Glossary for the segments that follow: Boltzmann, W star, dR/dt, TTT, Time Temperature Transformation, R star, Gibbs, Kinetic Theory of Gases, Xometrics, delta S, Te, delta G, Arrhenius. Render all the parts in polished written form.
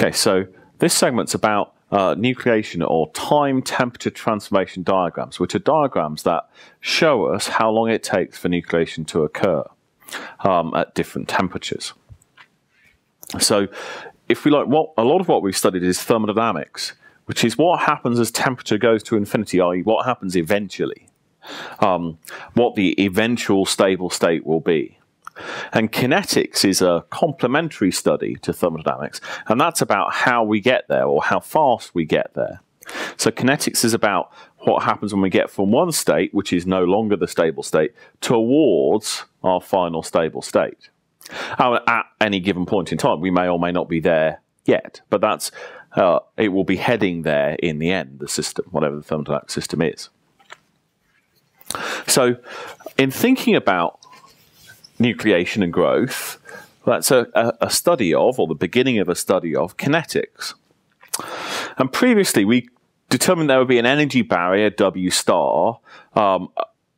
Okay, so this segment's about nucleation or time-temperature transformation diagrams, which are diagrams that show us how long it takes for nucleation to occur at different temperatures. So if we like, a lot of what we've studied is thermodynamics, which is what happens as temperature goes to infinity, i.e. what happens eventually, what the eventual stable state will be. And kinetics is a complementary study to thermodynamics, and that's about how we get there or how fast we get there. So kinetics is about what happens when we get from one state, which is no longer the stable state, towards our final stable state. At any given point in time, we may or may not be there yet, but that's it will be heading there in the end, the system, whatever the thermodynamic system is. So in thinking about nucleation and growth, that's a study of, or the beginning of a study of, kinetics. And previously we determined there would be an energy barrier, W star,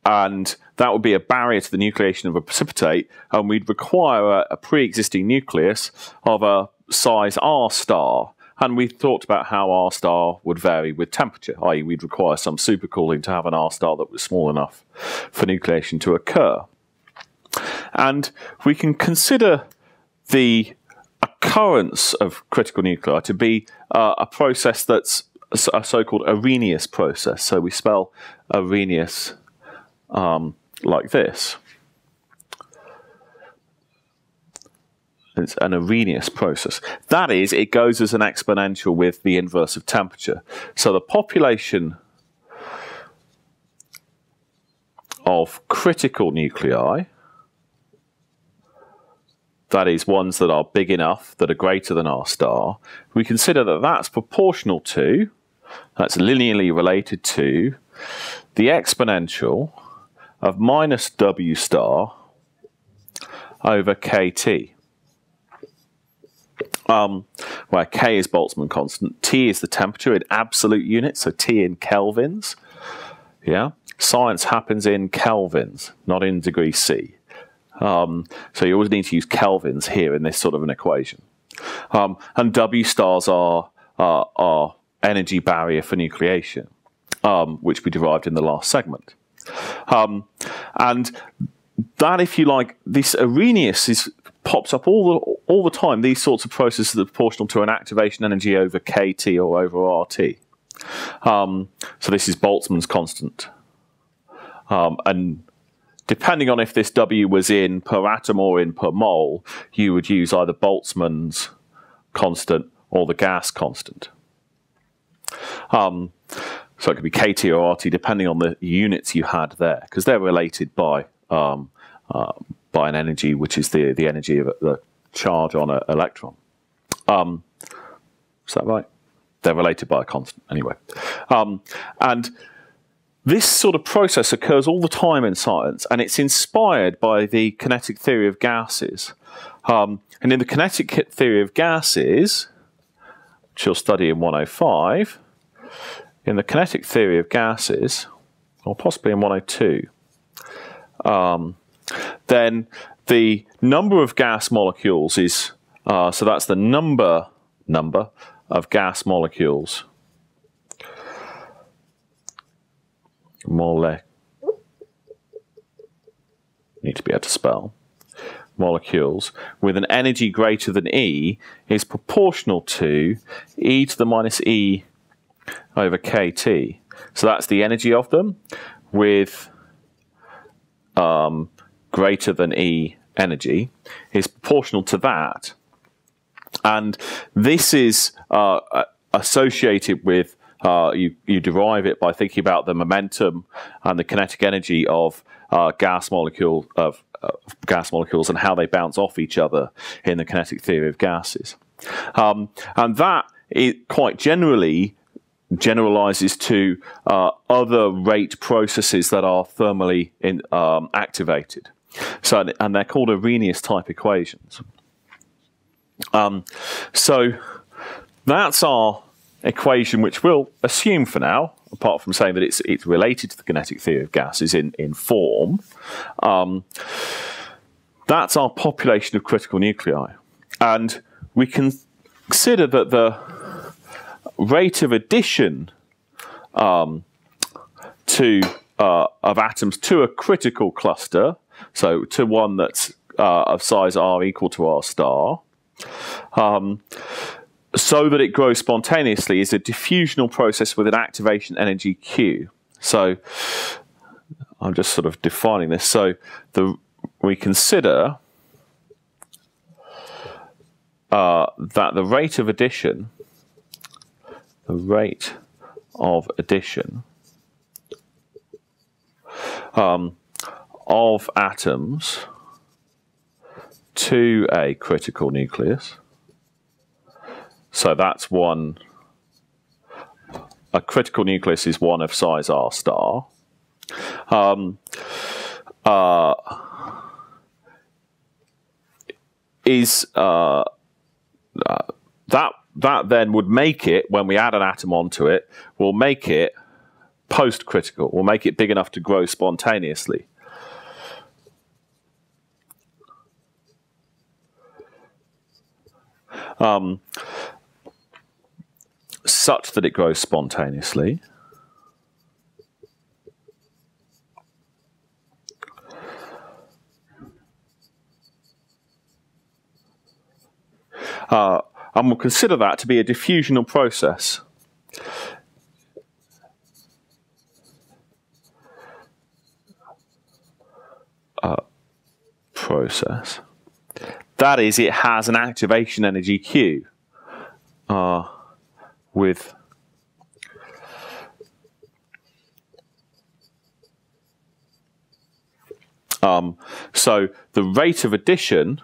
and that would be a barrier to the nucleation of a precipitate, and we'd require a pre-existing nucleus of a size R star. And we thought about how R star would vary with temperature, i.e. we'd require some supercooling to have an R star that was small enough for nucleation to occur. And we can consider the occurrence of critical nuclei to be a process that's a so-called Arrhenius process. So we spell Arrhenius like this. It's an Arrhenius process. That is, it goes as an exponential with the inverse of temperature. So the population of critical nuclei, that is, ones that are big enough, that are greater than R star, we consider that that's proportional to, that's linearly related to, the exponential of minus W star over KT, where K is Boltzmann constant, T is the temperature in absolute units, so T in kelvins. Yeah, science happens in kelvins, not in degrees C. So you always need to use kelvins here in this sort of an equation. And W stars are our energy barrier for nucleation, which we derived in the last segment. And that, if you like, this Arrhenius pops up all the time, these sorts of processes that are proportional to an activation energy over KT or over RT. So this is Boltzmann's constant. And depending on if this W was in per atom or in per mole, you would use either Boltzmann's constant or the gas constant. So it could be KT or RT depending on the units you had there, because they're related by an energy, which is the energy of the charge on an electron. Is that right? They're related by a constant anyway. And this sort of process occurs all the time in science, and it's inspired by the kinetic theory of gases. And in the kinetic theory of gases, which you'll study in 105, in the kinetic theory of gases, or possibly in 102, then the number of gas molecules is, so that's the number of gas molecules. Need to be able to spell molecules with an energy greater than E is proportional to E to the minus E over KT. So that's the energy of them with greater than E energy is proportional to that, and this is associated with. You derive it by thinking about the momentum and the kinetic energy of gas molecules and how they bounce off each other in the kinetic theory of gases. And that it quite generally generalizes to other rate processes that are thermally activated. So, and they're called Arrhenius type equations. So that's our equation, which we'll assume for now, apart from saying that it's related to the kinetic theory of gases in form. That's our population of critical nuclei, and we can consider that the rate of addition of atoms to a critical cluster, so to one that's of size r equal to r star, so that it grows spontaneously, is a diffusional process with an activation energy Q. So I'm just sort of defining this. So we consider that the rate of addition of atoms to a critical nucleus, so that's one, a critical nucleus is one of size r star, that then would make it, when we add an atom onto it, will make it post-critical, will make it big enough to grow spontaneously. Such that it grows spontaneously. And we'll consider that to be a diffusional process. That is, it has an activation energy Q with so the rate of addition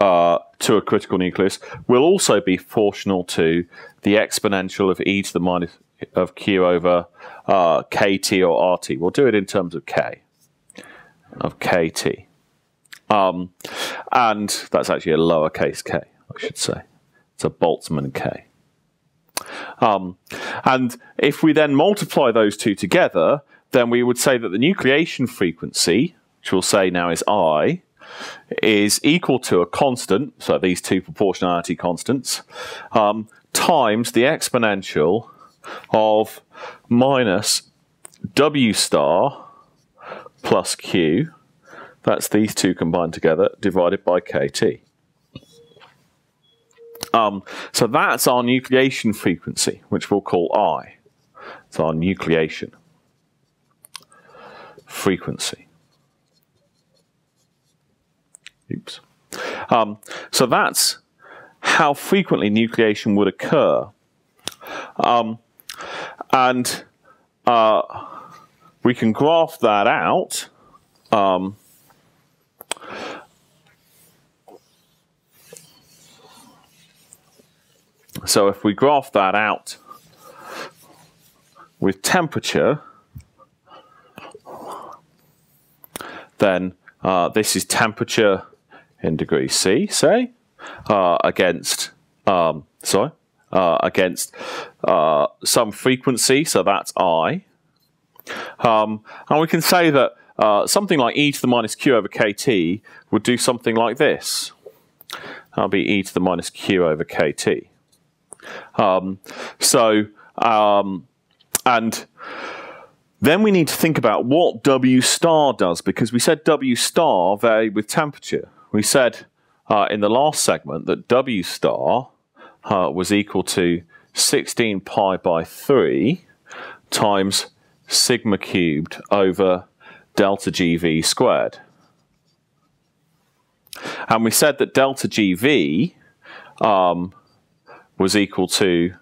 to a critical nucleus will also be proportional to the exponential of e to the minus of Q over KT or RT. We'll do it in terms of K, of KT. And that's actually a lowercase k, I should say. It's a Boltzmann K. And if we then multiply those two together, then we would say that the nucleation frequency, which we'll say now is I, is equal to a constant, so these two proportionality constants, times the exponential of minus W star plus Q, that's these two combined together, divided by KT. So that's our nucleation frequency, which we'll call I. It's our nucleation frequency. Oops. So that's how frequently nucleation would occur. And we can graph that out so if we graph that out with temperature, then this is temperature in degrees C, say, against some frequency, so that's I. And we can say that something like e to the minus q over kt would do something like this. That'll be e to the minus q over kt. And then we need to think about what W star does, because we said W star varied with temperature. We said in the last segment that W star was equal to 16 pi by 3 times sigma cubed over delta GV squared. And we said that delta GV was equal to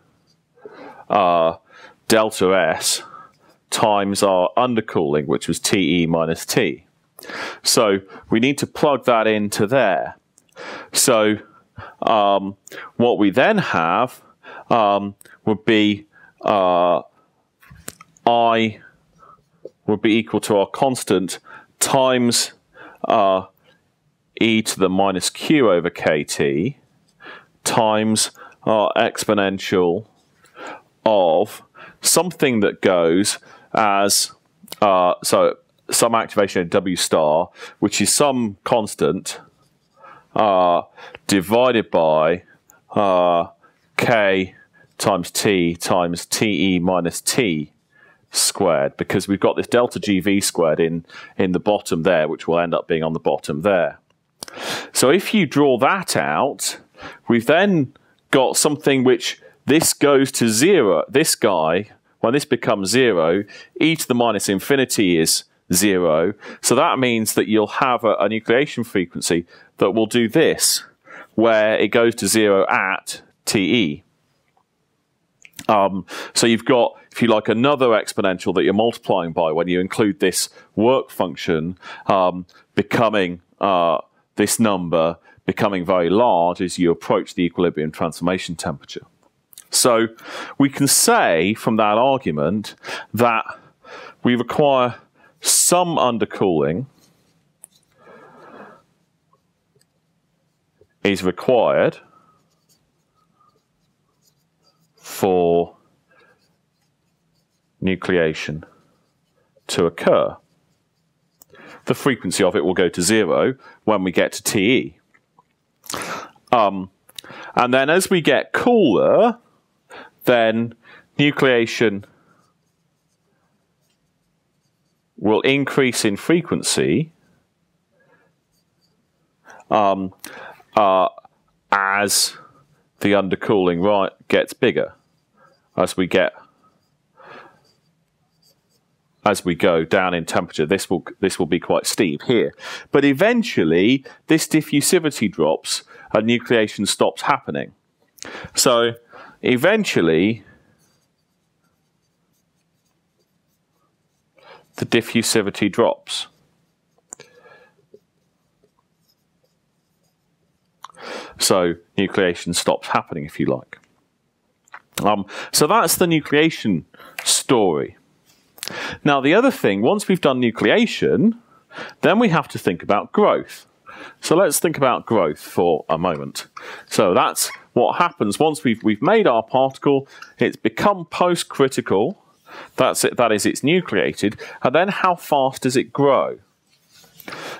delta S times our undercooling, which was TE minus T. So we need to plug that into there. So what we then have would be I would be equal to our constant times e to the minus q over kt times our exponential of something that goes as, so some activation of W star, which is some constant, divided by K times T times TE minus T squared, because we've got this delta GV squared in the bottom there, which will end up being on the bottom there. So if you draw that out, we've then got something which this goes to zero. This guy, when this becomes zero, e to the minus infinity is zero. So that means that you'll have a nucleation frequency that will do this, where it goes to zero at TE. So you've got, if you like, another exponential that you're multiplying by when you include this work function becoming this number becoming very large as you approach the equilibrium transformation temperature. So we can say from that argument that we require some undercooling is required for nucleation to occur. The frequency of it will go to zero when we get to TE. And then as we get cooler, then nucleation will increase in frequency as the undercooling gets bigger, as we go down in temperature. This will be quite steep here, but eventually this diffusivity drops and nucleation stops happening. So eventually the diffusivity drops. So nucleation stops happening, if you like. So that's the nucleation story. Now the other thing, once we've done nucleation, then we have to think about growth. So let's think about growth for a moment. So that's what happens once we've made our particle, it's become post-critical, that's it, that is, it's nucleated, and then how fast does it grow?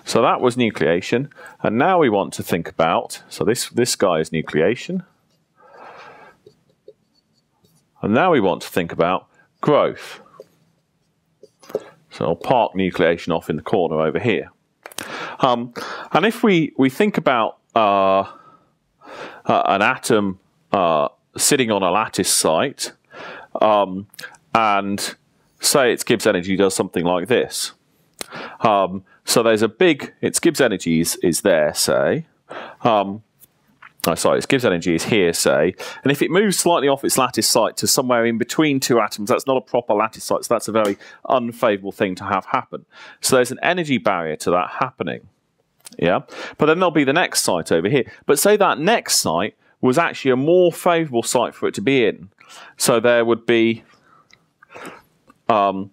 So that was nucleation, and now we want to think about, so this guy is nucleation, and now we want to think about growth. So I'll park nucleation off in the corner over here. And if we think about an atom sitting on a lattice site, and say its Gibbs energy does something like this. So there's a big, its Gibbs energy is there, say. Its Gibbs energy is here, say. And if it moves slightly off its lattice site to somewhere in between two atoms, that's not a proper lattice site, so that's a very unfavourable thing to have happen. So there's an energy barrier to that happening. Yeah? But then there'll be the next site over here. But say that next site was actually a more favourable site for it to be in. So there would be an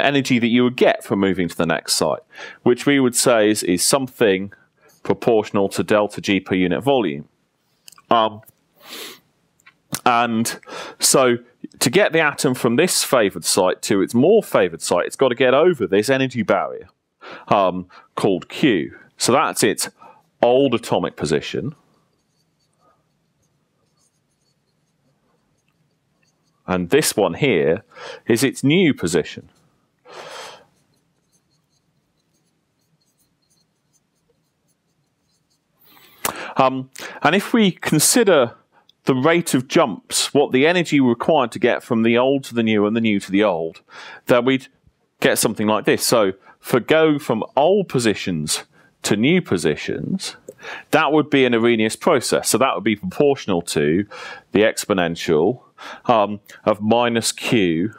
energy that you would get from moving to the next site, which we would say is something proportional to delta G per unit volume. And so to get the atom from this favoured site to its more favoured site, it's got to get over this energy barrier called Q. So that's its old atomic position. And this one here is its new position. And if we consider the rate of jumps, what the energy required to get from the old to the new and the new to the old, then we'd get something like this. So for go from old positions to new positions, that would be an Arrhenius process. So that would be proportional to the exponential of minus Q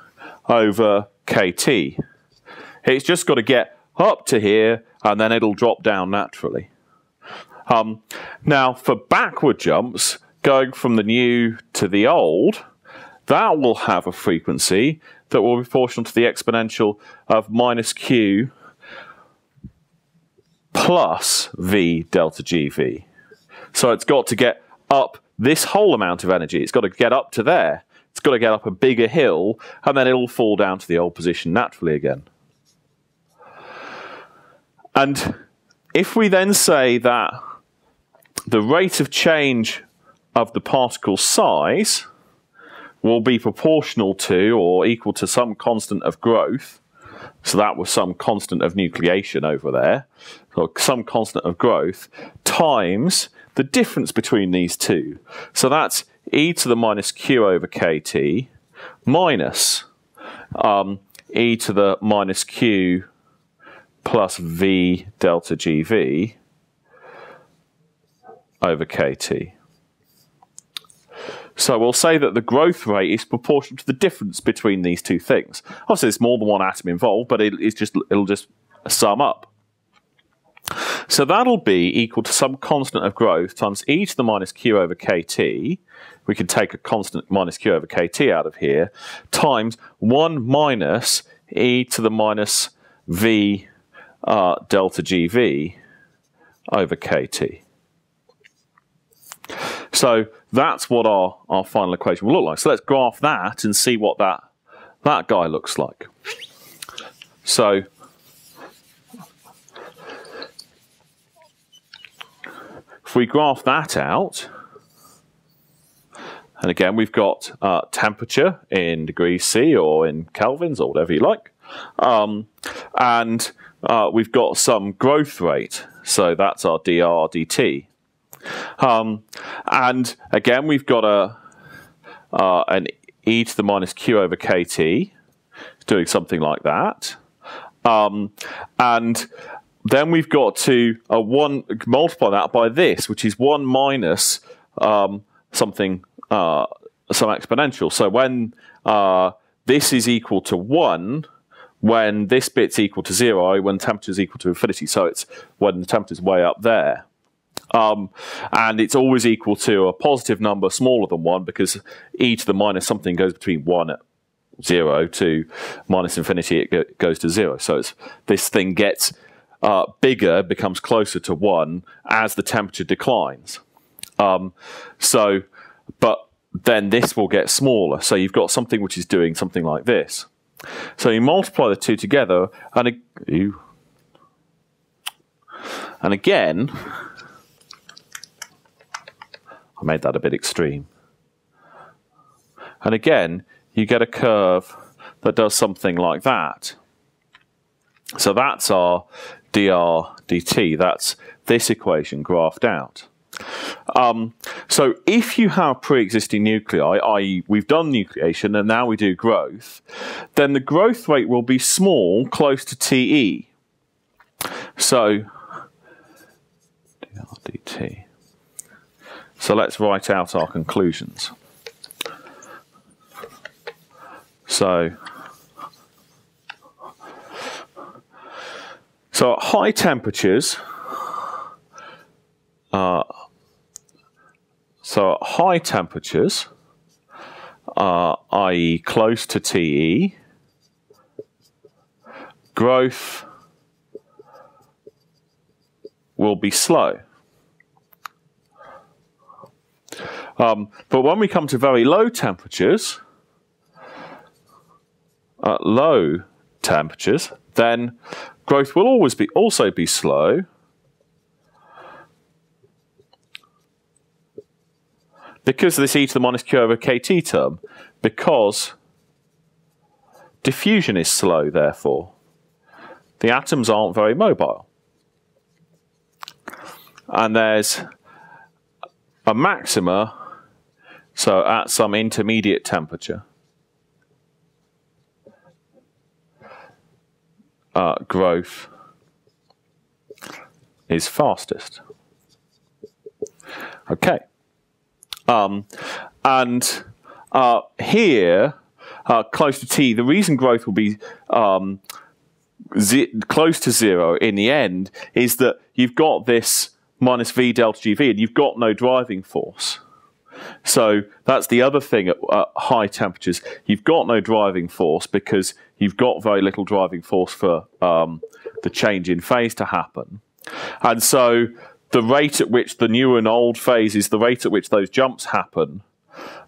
over KT. It's just got to get up to here and then it'll drop down naturally. Now, for backward jumps, going from the new to the old, that will have a frequency that will be proportional to the exponential of minus Q plus V delta GV. So it's got to get up this whole amount of energy. It's got to get up to there. It's got to get up a bigger hill, and then it'll fall down to the old position naturally again. And if we then say that the rate of change of the particle size will be proportional to or equal to some constant of growth, so that was some constant of nucleation over there, or some constant of growth, times the difference between these two. So that's e to the minus q over kt minus e to the minus q plus v delta gv over kt. So we'll say that the growth rate is proportional to the difference between these two things. Obviously, there's more than one atom involved, but it'll just sum up. So that'll be equal to some constant of growth times e to the minus q over kt. We can take a constant minus q over kt out of here, times 1 minus e to the minus v delta gv over kt. So that's what our final equation will look like. So let's graph that and see what that guy looks like. So if we graph that out, and again we've got temperature in degrees C or in kelvins or whatever you like, and we've got some growth rate, so that's our dR/dt. And again, we've got an e to the minus q over kt, doing something like that. And then we've got to multiply that by this, which is 1 minus some exponential. So when this is equal to 1, when this bit's equal to 0, when temperature is equal to infinity, so it's when the temperature's way up there. And it's always equal to a positive number smaller than 1, because e to the minus something goes between 1 at 0 to minus infinity, it goes to 0. So this thing gets bigger, becomes closer to 1 as the temperature declines. But then this will get smaller. So you've got something which is doing something like this. So you multiply the two together, and again... I made that a bit extreme. And again, you get a curve that does something like that. So that's our dR/dt. That's this equation graphed out. So if you have pre-existing nuclei, i.e. we've done nucleation and now we do growth, then the growth rate will be small, close to Te. So dR/dt. So let's write out our conclusions. So at high temperatures, i.e. close to Te, growth will be slow. But when we come to very low temperatures, then growth will always be slow, because of this e to the minus q over kt term, because diffusion is slow, therefore. The atoms aren't very mobile. And there's a maxima, so at some intermediate temperature, growth is fastest. Okay. Here, close to T, the reason growth will be close to 0 in the end is that you've got this minus v delta gv, and you've got no driving force. So that's the other thing at high temperatures. You've got no driving force because you've got very little driving force for the change in phase to happen. And so the rate at which the new and old phases, the rate at which those jumps happen,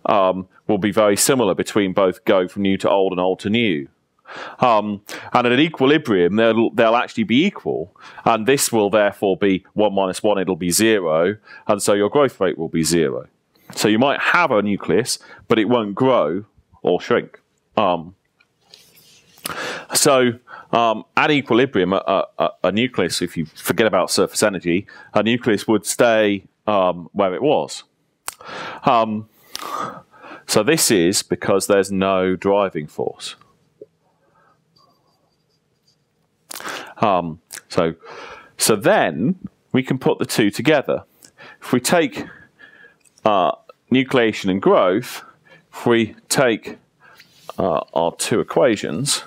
will be very similar between both going from new to old and old to new. And at an equilibrium, they'll actually be equal. And this will therefore be 1 minus 1, it'll be 0. And so your growth rate will be 0. So you might have a nucleus, but it won't grow or shrink. At equilibrium, a nucleus, if you forget about surface energy, a nucleus would stay where it was. So this is because there's no driving force. So then we can put the two together. If we take nucleation and growth, if we take our two equations,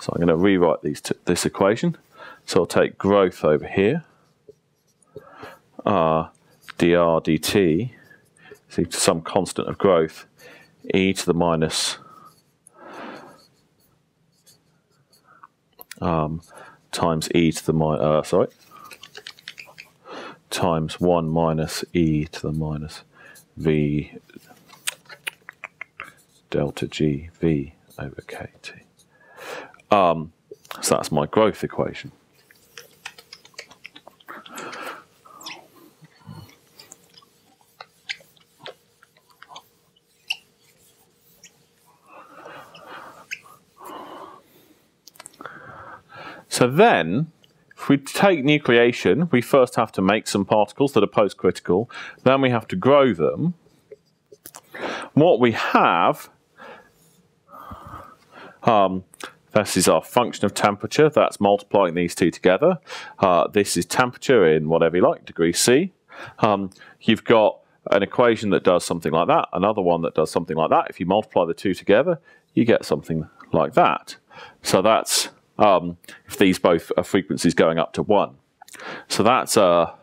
so I'm going to rewrite these this equation. So I'll take growth over here, dr dt is equal to some constant of growth, e to the minus times e to the times 1 minus e to the minus v delta g v over kt. So that's my growth equation. So then, if we take nucleation, we first have to make some particles that are post-critical. Then we have to grow them. What we have, this is our function of temperature. That's multiplying these two together. This is temperature in whatever you like, degrees C. You've got an equation that does something like that, another one that does something like that. If you multiply the two together, you get something like that. So that's... if these both are frequencies going up to 1. So that's a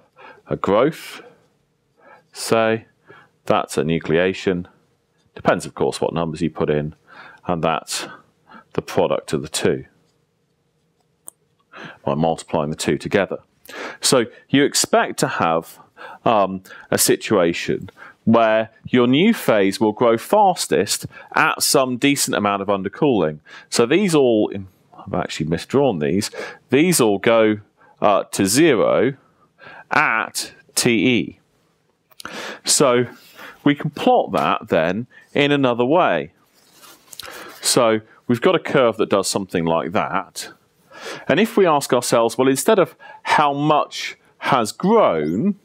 growth, say, that's a nucleation, depends of course what numbers you put in, and that's the product of the two, by multiplying the two together. So you expect to have a situation where your new phase will grow fastest at some decent amount of undercooling. So these all... I've actually misdrawn these. These all go to 0 at TE. So we can plot that then in another way. So we've got a curve that does something like that. And if we ask ourselves, well, instead of how much has grown,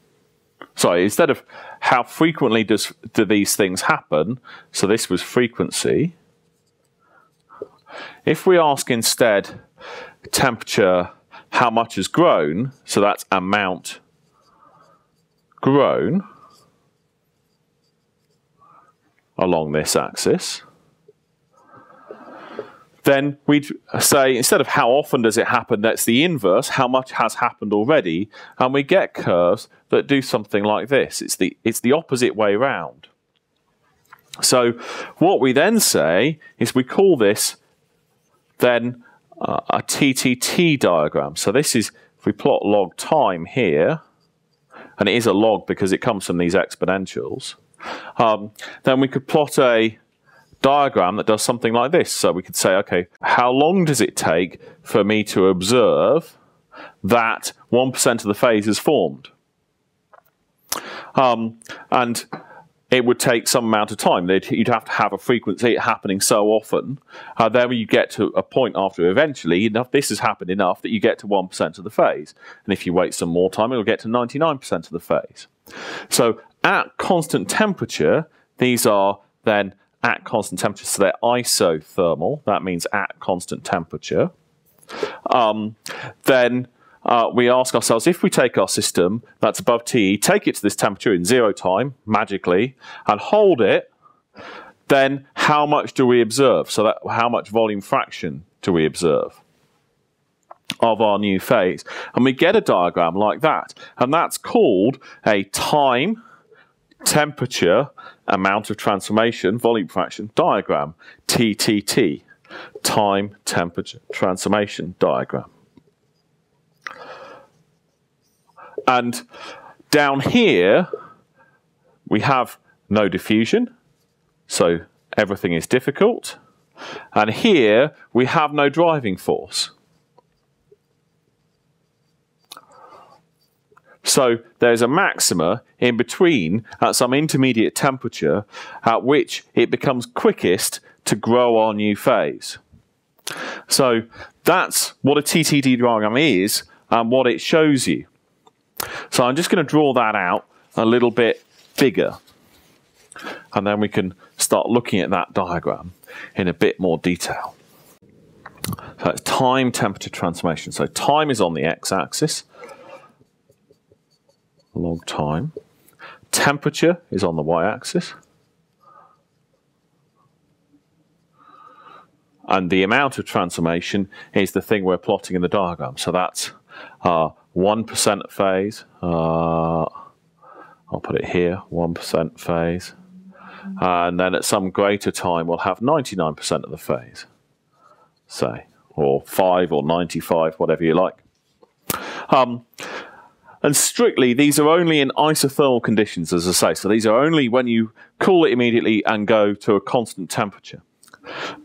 sorry, instead of how frequently do these things happen, so this was frequency, if we ask instead temperature, how much has grown, so that's amount grown along this axis, then we'd say instead of how often does it happen, that's the inverse, how much has happened already, and we get curves that do something like this. It's the opposite way round. So what we then say is we call this then a TTT diagram. So this is, if we plot log time here, and it is a log because it comes from these exponentials, then we could plot a diagram that does something like this. So we could say, okay, how long does it take for me to observe that 1% of the phase is formed? And it would take some amount of time. You'd have to have a frequency happening so often. Then you get to a point after eventually, this has happened enough that you get to 1% of the phase. And if you wait some more time, it'll get to 99% of the phase. So at constant temperature, these are then at constant temperature, so they're isothermal. That means at constant temperature. We ask ourselves, if we take our system that's above TE, take it to this temperature in 0 time, magically, and hold it, then how much do we observe? So that, how much volume fraction do we observe of our new phase? And we get a diagram like that, and that's called a time, temperature, amount of transformation, volume fraction diagram, TTT, time, temperature, transformation diagram. And down here, we have no diffusion, so everything is difficult. And here we have no driving force. So there's a maxima in between at some intermediate temperature at which it becomes quickest to grow our new phase. So that's what a TTT diagram is and what it shows you. So I'm just going to draw that out a little bit bigger, and then we can start looking at that diagram in a bit more detail. So it's time temperature transformation. So time is on the x-axis, log time. Temperature is on the y-axis. And the amount of transformation is the thing we're plotting in the diagram. So that's 1% phase. I'll put it here, 1% phase. And then at some greater time, we'll have 99% of the phase, say, or 5 or 95, whatever you like. And strictly, these are only in isothermal conditions, as I say. So these are only when you cool it immediately and go to a constant temperature.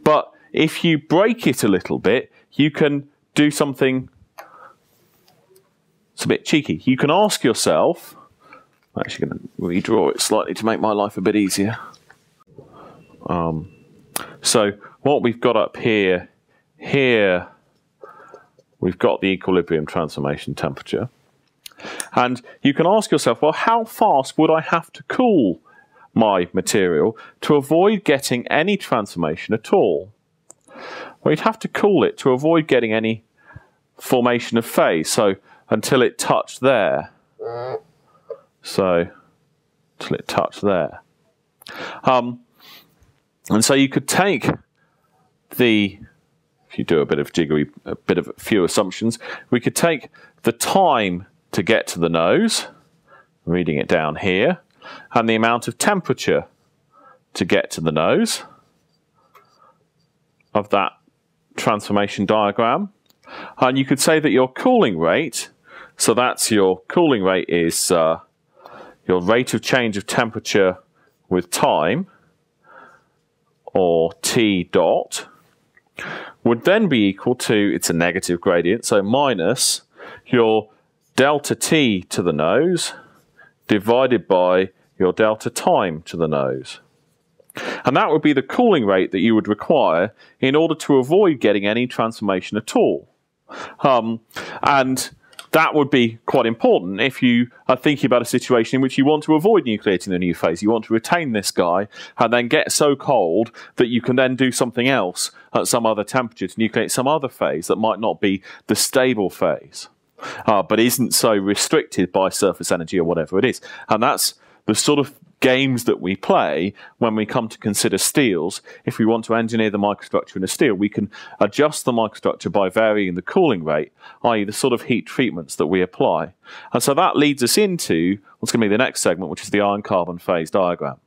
But if you break it a little bit, you can do something that's a bit cheeky. You can ask yourself, I'm actually going to redraw it slightly to make my life a bit easier. So what we've got up here, we've got the equilibrium transformation temperature. And you can ask yourself, well, how fast would I have to cool my material to avoid getting any transformation at all? Well, you'd have to cool it to avoid getting any formation of phase, so until it touched there. So, until it touched there. And so you could take the, if you do a bit of jiggery, a bit of a few assumptions, we could take the time to get to the nose, reading it down here, and the amount of temperature to get to the nose of that transformation diagram. And you could say that your cooling rate, so that's your cooling rate is your rate of change of temperature with time, or T dot, would then be equal to, it's a negative gradient, so minus your delta T to the nose divided by your delta time to the nose. And that would be the cooling rate that you would require in order to avoid getting any transformation at all. And that would be quite important if you are thinking about a situation in which you want to avoid nucleating the new phase. You want to retain this guy and then get so cold that you can then do something else at some other temperature to nucleate some other phase that might not be the stable phase, but isn't so restricted by surface energy or whatever it is. And that's the sort of games that we play when we come to consider steels. If we want to engineer the microstructure in a steel, we can adjust the microstructure by varying the cooling rate, i.e. the sort of heat treatments that we apply. And so that leads us into what's going to be the next segment, which is the iron-carbon phase diagram.